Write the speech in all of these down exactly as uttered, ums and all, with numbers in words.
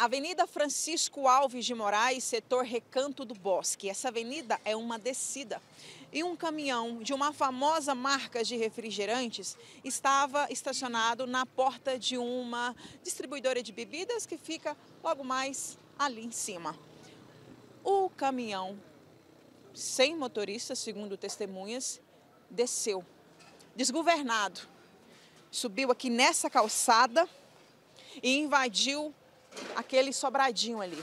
Avenida Francisco Alves de Moraes, setor Recanto do Bosque. Essa avenida é uma descida. E um caminhão de uma famosa marca de refrigerantes estava estacionado na porta de uma distribuidora de bebidas que fica logo mais ali em cima. O caminhão, sem motorista, segundo testemunhas, desceu, desgovernado. Subiu aqui nessa calçada e invadiu aquele sobradinho ali.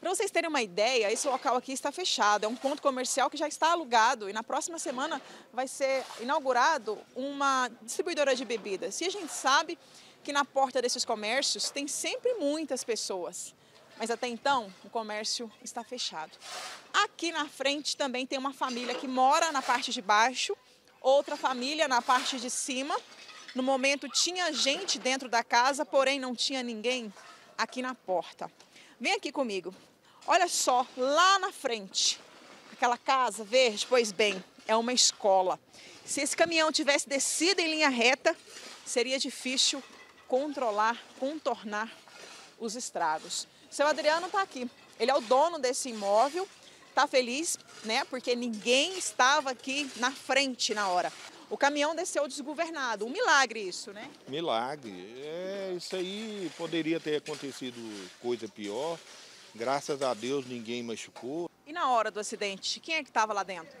Para vocês terem uma ideia, esse local aqui está fechado, é um ponto comercial que já está alugado e na próxima semana vai ser inaugurado uma distribuidora de bebidas. E a gente sabe que na porta desses comércios tem sempre muitas pessoas, mas até então o comércio está fechado. Aqui na frente também tem uma família que mora na parte de baixo, outra família na parte de cima. No momento tinha gente dentro da casa, porém não tinha ninguém aqui na porta. Vem aqui comigo. Olha só, lá na frente, aquela casa verde, pois bem, é uma escola. Se esse caminhão tivesse descido em linha reta, seria difícil controlar, contornar os estragos. Seu Adriano está aqui. Ele é o dono desse imóvel. Está feliz, né? Porque ninguém estava aqui na frente na hora. O caminhão desceu desgovernado. Um milagre isso, né? Milagre. É, isso aí poderia ter acontecido coisa pior. Graças a Deus ninguém machucou. E na hora do acidente, quem é que estava lá dentro?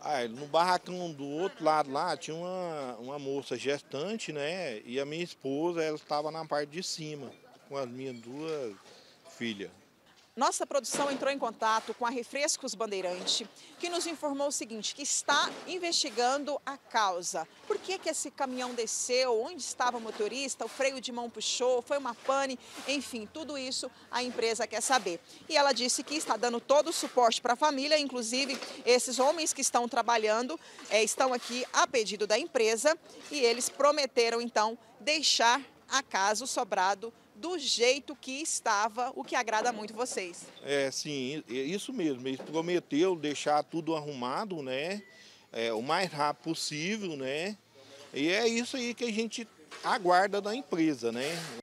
Ah, no barracão do outro lado lá tinha uma, uma moça gestante, né? E a minha esposa, ela estava na parte de cima, com as minhas duas filhas. Nossa produção entrou em contato com a Refrescos Bandeirante, que nos informou o seguinte, que está investigando a causa. Por que que esse caminhão desceu? Onde estava o motorista? O freio de mão puxou? Foi uma pane? Enfim, tudo isso a empresa quer saber. E ela disse que está dando todo o suporte para a família, inclusive esses homens que estão trabalhando é, estão aqui a pedido da empresa e eles prometeram, então, deixar a casa, o sobrado, do jeito que estava, o que agrada muito vocês. É, sim, é isso mesmo. Ele prometeu deixar tudo arrumado, né? É, o mais rápido possível, né? E é isso aí que a gente aguarda da empresa, né?